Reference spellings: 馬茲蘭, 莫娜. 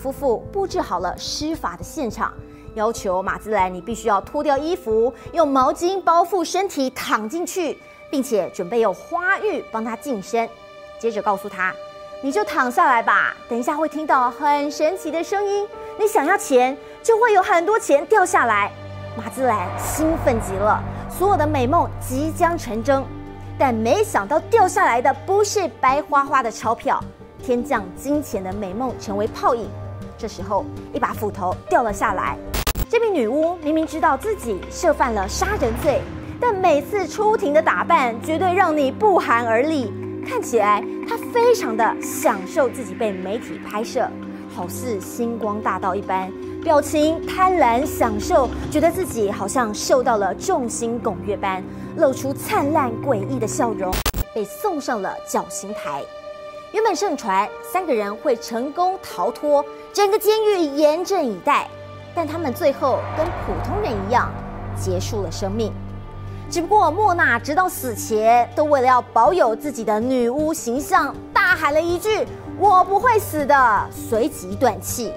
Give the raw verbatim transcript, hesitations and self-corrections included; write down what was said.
夫妇布置好了施法的现场，要求马兹兰尼必须要脱掉衣服，用毛巾包覆身体躺进去，并且准备用花浴帮他净身。接着告诉他：“你就躺下来吧，等一下会听到很神奇的声音，你想要钱就会有很多钱掉下来。”马兹兰兴奋极了，所有的美梦即将成真。但没想到掉下来的不是白花花的钞票，天降金钱的美梦成为泡影。这时候，一把斧头掉了下来。这名女巫明明知道自己涉犯了杀人罪，但每次出庭的打扮绝对让你不寒而栗。看起来她非常的享受自己被媒体拍摄，好似星光大道一般，表情贪婪享受，觉得自己好像受到了众星拱月般，露出灿烂诡异的笑容，被送上了绞刑台。原本盛传三个人会成功逃脱，整个监狱严阵以待，但他们最后跟普通人一样结束了生命。只不过莫娜直到死前都为了要保有自己的女巫形象，大喊了一句：“我不会死的”，随即断气。